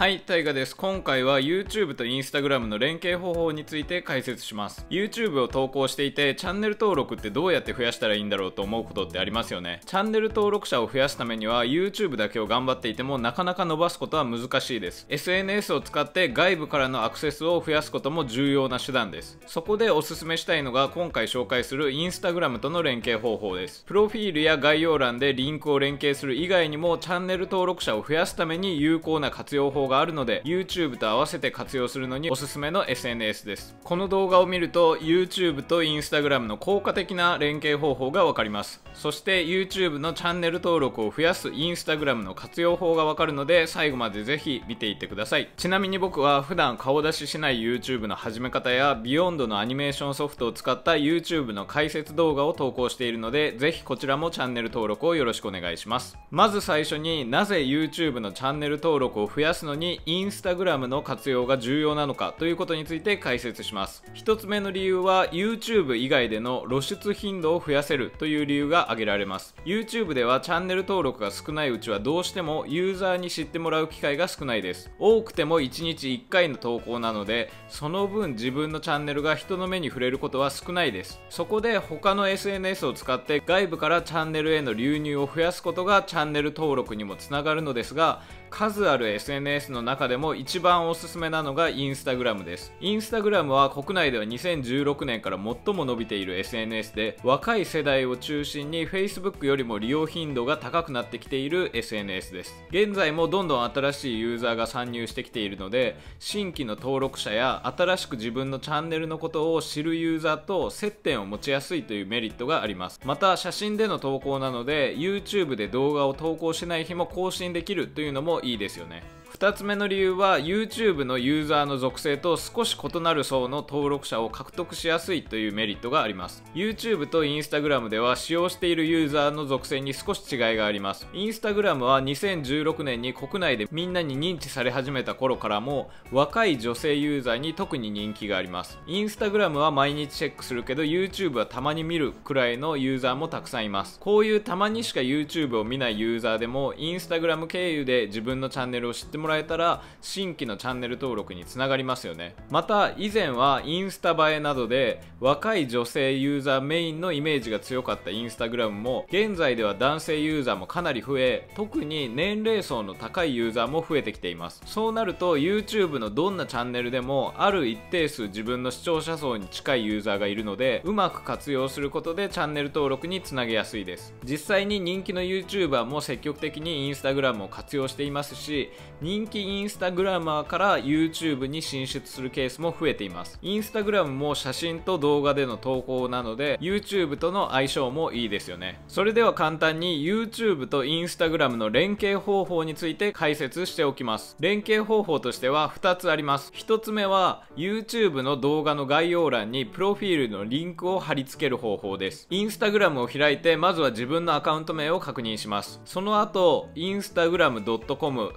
はい、タイガです。今回は YouTube と Instagram の連携方法について解説します。YouTube を投稿していて、チャンネル登録ってどうやって増やしたらいいんだろうと思うことってありますよね。チャンネル登録者を増やすためには YouTube だけを頑張っていてもなかなか伸ばすことは難しいです。SNS を使って外部からのアクセスを増やすことも重要な手段です。そこでおすすめしたいのが今回紹介する Instagram との連携方法です。プロフィールや概要欄でリンクを連携する以外にもチャンネル登録者を増やすために有効な活用法があるので YouTube と合わせて活用するのにおすすめの SNS です。この動画を見ると YouTube と Instagram の効果的な連携方法が分かります。そして YouTube のチャンネル登録を増やす Instagram の活用法が分かるので最後までぜひ見ていってください。ちなみに僕は普段顔出ししない YouTube の始め方や Vyond のアニメーションソフトを使った YouTube の解説動画を投稿しているのでぜひこちらもチャンネル登録をよろしくお願いします。まず最初になぜ YouTube のチャンネル登録を増やすのにInstagram の活用が重要なのかということについて解説します。1つ目の理由は YouTube 以外での露出頻度を増やせるという理由が挙げられます。 YouTube ではチャンネル登録が少ないうちはどうしてもユーザーに知ってもらう機会が少ないです。多くても1日1回の投稿なのでその分自分のチャンネルが人の目に触れることは少ないです。そこで他の SNS を使って外部からチャンネルへの流入を増やすことがチャンネル登録にもつながるのですが数ある SNS の中でも一番おすすめなのが Instagram です。Instagram は国内では2016年から最も伸びている SNS で若い世代を中心に Facebook よりも利用頻度が高くなってきている SNS です。現在もどんどん新しいユーザーが参入してきているので新規の登録者や新しく自分のチャンネルのことを知るユーザーと接点を持ちやすいというメリットがあります。また写真での投稿なので YouTube で動画を投稿しない日も更新できるというのもいいですよね。2つ目の理由は YouTube のユーザーの属性と少し異なる層の登録者を獲得しやすいというメリットがあります。 YouTube と Instagram では使用しているユーザーの属性に少し違いがあります。 Instagram は2016年に国内でみんなに認知され始めた頃からも若い女性ユーザーに特に人気があります。 Instagram は毎日チェックするけど YouTube はたまに見るくらいのユーザーもたくさんいます。こういうたまにしか YouTube を見ないユーザーでも Instagram 経由で自分のチャンネルを知ってもらえたら新規のチャンネル登録につながりますよね。また以前はインスタ映えなどで若い女性ユーザーメインのイメージが強かったインスタグラムも現在では男性ユーザーもかなり増え特に年齢層の高いユーザーも増えてきています。そうなると YouTube のどんなチャンネルでもある一定数自分の視聴者層に近いユーザーがいるのでうまく活用することでチャンネル登録につなげやすいです。実際に人気の YouTuber も積極的にインスタグラムを活用していますし人気インスタグラマーから YouTube に進出するケースも増えています。インスタグラムも写真と動画での投稿なので YouTube との相性もいいですよね。それでは簡単に YouTube と Instagram の連携方法について解説しておきます。連携方法としては2つあります。1つ目は YouTube の動画の概要欄にプロフィールのリンクを貼り付ける方法です。 Instagram を開いてまずは自分のアカウント名を確認します。その後 instagram.com/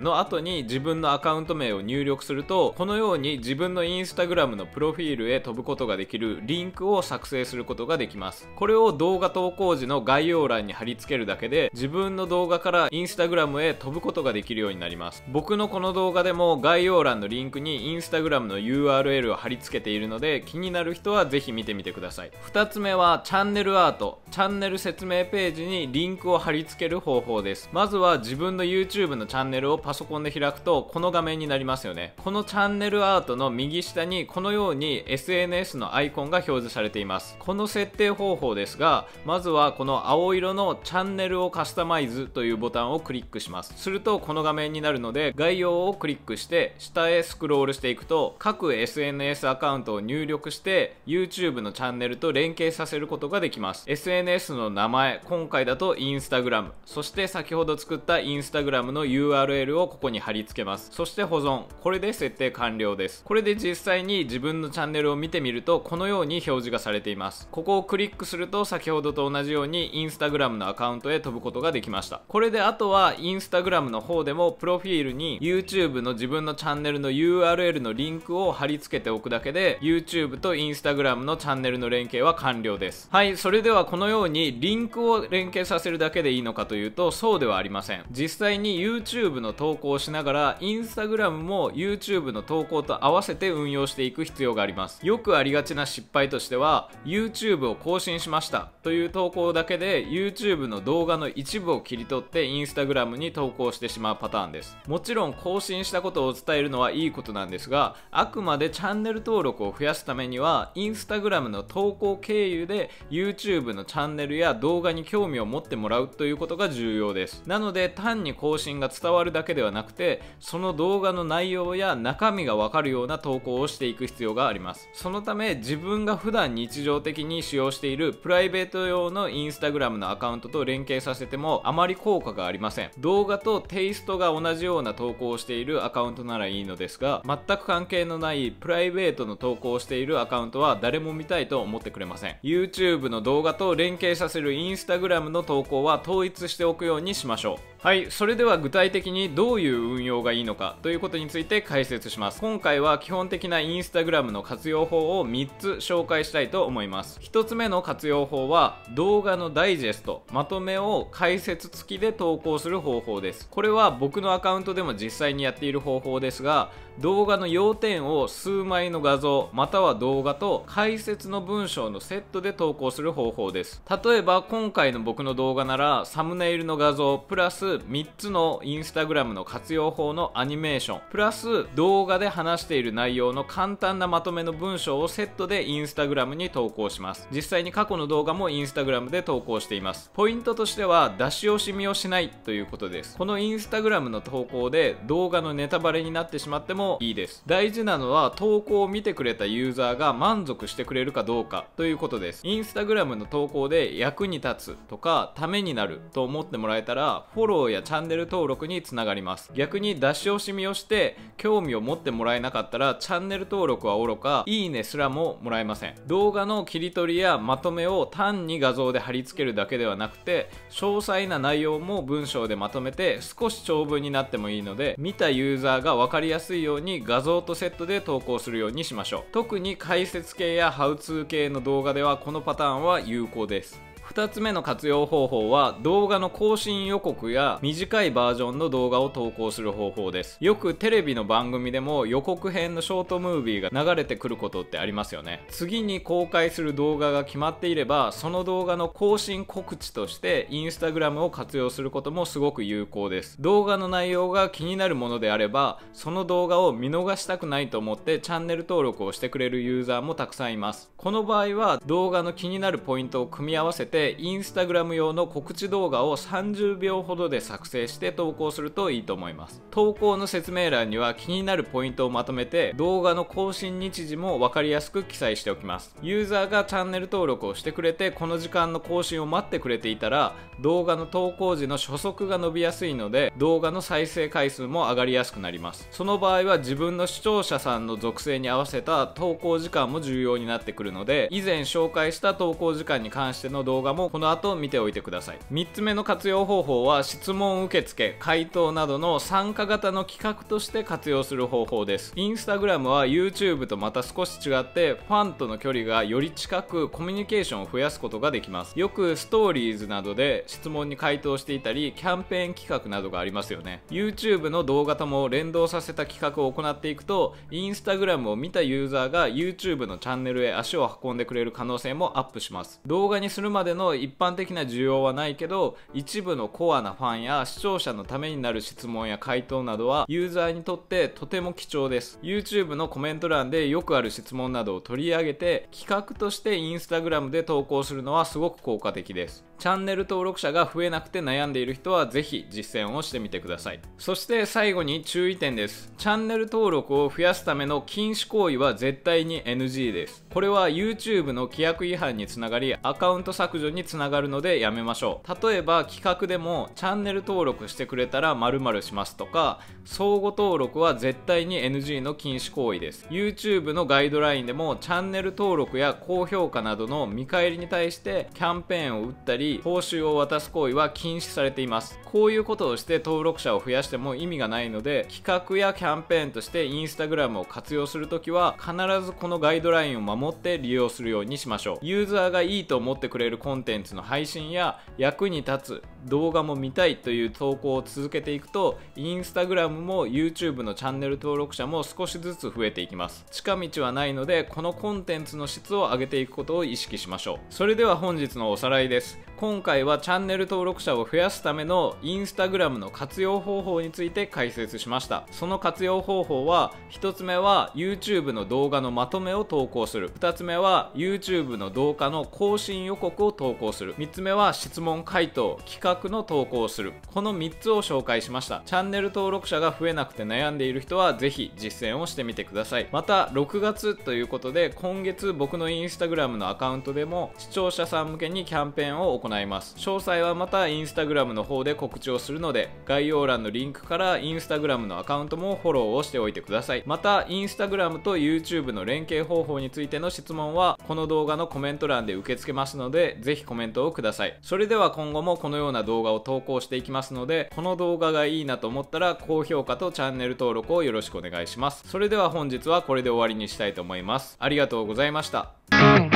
の後に自分のアカウント名を入力するとこのように自分の Instagram のプロフィールへ飛ぶことができるリンクを作成することができます。これを動画投稿時の概要欄に貼り付けるだけで自分の動画から Instagram へ飛ぶことができるようになります。僕のこの動画でも概要欄のリンクに Instagram の URL を貼り付けているので気になる人はぜひ見てみてください。2つ目はチャンネルアート、チャンネル説明ページにリンクを貼り付ける方法です。まずは自分の YouTube のチャンネルをパソコンで開くとこの画面になりますよね。このチャンネルアートの右下にこのように SNS のアイコンが表示されています。この設定方法ですがまずはこの青色のチャンネルをカスタマイズというボタンをクリックします。するとこの画面になるので概要をクリックして下へスクロールしていくと各 SNS アカウントを入力して YouTube のチャンネルと連携させることができます。 SNS の名前、今回だと Instagram、 そして先ほど作った Instagram の URLをここに貼り付けます。そして保存、これで設定完了です。これで実際に自分のチャンネルを見てみるとこのように表示がされています。ここをクリックすると先ほどと同じように Instagram のアカウントへ飛ぶことができました。これであとは Instagram の方でもプロフィールに YouTube の自分のチャンネルの URL のリンクを貼り付けておくだけで YouTube と Instagram のチャンネルの連携は完了です。はい、それではこのようにリンクを連携させるだけでいいのかというとそうではありません。実際に YouTube のの投稿をしながら Instagram も YouTube の投稿と合わせて運用していく必要があります。よくありがちな失敗としては YouTube を更新しましたという投稿だけで YouTube の動画の一部を切り取って Instagram に投稿してしまうパターンです。もちろん更新したことを伝えるのはいいことなんですが、あくまでチャンネル登録を増やすためには Instagram の投稿経由で YouTube のチャンネルや動画に興味を持ってもらうということが重要です。なので単に更新が伝わるだけではなくて、その動画の内容や中身が分かるような投稿をしていく必要があります。そのため自分が普段日常的に使用しているプライベート用の Instagram のアカウントと連携させてもあまり効果がありません。動画とテイストが同じような投稿をしているアカウントならいいのですが、全く関係のないプライベートの投稿をしているアカウントは誰も見たいと思ってくれません。 YouTube の動画と連携させる Instagram の投稿は統一しておくようにしましょう。はい、それでは具体的にどういう運用がいいのかということについて解説します。今回は基本的な Instagram の活用法を3つ紹介したいと思います。1つ目の活用法は動画のダイジェスト、まとめを解説付きで投稿する方法です。これは僕のアカウントでも実際にやっている方法ですが、動画の要点を数枚の画像または動画と解説の文章のセットで投稿する方法です。例えば今回の僕の動画ならサムネイルの画像プラス3つの Instagram の活用法のアニメーションプラス動画で話している内容の簡単なまとめの文章をセットで Instagram に投稿します。実際に過去の動画も Instagram で投稿しています。ポイントとしては出し惜しみをしないということです。この Instagram の投稿で動画のネタバレになってしまってもいいです。大事なのは投稿を見てくれたユーザーが満足してくれるかどうかということです。 Instagram の投稿で役に立つとかためになると思ってもらえたらフォローやチャンネル登録につながります。逆に出し惜しみをして興味を持ってもらえなかったらチャンネル登録はおろかいいねすらももらえません。動画の切り取りやまとめを単に画像で貼り付けるだけではなくて、詳細な内容も文章でまとめて少し長文になってもいいので、見たユーザーが分かりやすいように画像とセットで投稿するようにしましょう。特に解説系やハウツー系の動画ではこのパターンは有効です。2つ目の活用方法は動画の更新予告や短いバージョンの動画を投稿する方法です。よくテレビの番組でも予告編のショートムービーが流れてくることってありますよね。次に公開する動画が決まっていればその動画の更新告知としてInstagramを活用することもすごく有効です。動画の内容が気になるものであればその動画を見逃したくないと思ってチャンネル登録をしてくれるユーザーもたくさんいます。この場合は動画の気になるポイントを組み合わせてInstagram 用の告知動画を30秒ほどで作成して投稿するといいと思います。投稿の説明欄には気になるポイントをまとめて動画の更新日時も分かりやすく記載しておきます。ユーザーがチャンネル登録をしてくれてこの時間の更新を待ってくれていたら動画の投稿時の初速が伸びやすいので動画の再生回数も上がりやすくなります。その場合は自分の視聴者さんの属性に合わせた投稿時間も重要になってくるので、以前紹介した投稿時間に関しての動画もこの後見ておいてください。3つ目の活用方法は質問受付、回答などの参加型の企画として活用する方法です。Instagram は YouTube とまた少し違ってファンとの距離がより近くコミュニケーションを増やすことができます。よくストーリーズなどで質問に回答していたりキャンペーン企画などがありますよね。YouTube の動画とも連動させた企画を行っていくと Instagram を見たユーザーが YouTube のチャンネルへ足を運んでくれる可能性もアップします。動画にするまでの一般的な需要はないけど、一部のコアなファンや視聴者のためになる質問や回答などはユーザーにとってとても貴重です。 YouTube のコメント欄でよくある質問などを取り上げて企画として Instagram で投稿するのはすごく効果的です。チャンネル登録者が増えなくて悩んでいる人はぜひ実践をしてみてください。そして最後に注意点です。チャンネル登録を増やすための禁止行為は絶対に NG です。これは YouTube の規約違反につながりアカウント削除につながるのでやめましょう。例えば企画でもチャンネル登録してくれたら〇〇しますとか、相互登録は絶対に NG の禁止行為です。 YouTube のガイドラインでもチャンネル登録や高評価などの見返りに対してキャンペーンを打ったりり報酬を渡す行為は禁止されています。こういうことをして登録者を増やしても意味がないので、企画やキャンペーンとしてInstagramを活用するときは必ずこのガイドラインを守って利用するようにしましょう。ユーザーがいいと思ってくれるコンテンツの配信や役に立つ動画も見たいという投稿を続けていくと、Instagramも YouTube のチャンネル登録者も少しずつ増えていきます。近道はないので、このコンテンツの質を上げていくことを意識しましょう。それでは本日のおさらいです。今回はチャンネル登録者を増やすための Instagram の活用方法について解説しました。その活用方法は、1つ目は YouTube の動画のまとめを投稿する、2つ目は YouTube の動画の更新予告を投稿する、3つ目は質問回答企画の投稿をする。この3つを紹介しました。チャンネル登録者が増えなくて悩んでいる人はぜひ実践をしてみてください。また6月ということで、今月僕の Instagram のアカウントでも視聴者さん向けにキャンペーンを行います。詳細はまた Instagram の方で告知をするので、概要欄のリンクから Instagram のアカウントもフォローをしておいてください。また Instagram と YouTube の連携方法についての質問はこの動画のコメント欄で受け付けますので、ぜひコメントをください。それでは今後もこのような動画を投稿していきますので、この動画がいいなと思ったら高評価とチャンネル登録をよろしくお願いします。それでは本日はこれで終わりにしたいと思います。ありがとうございました。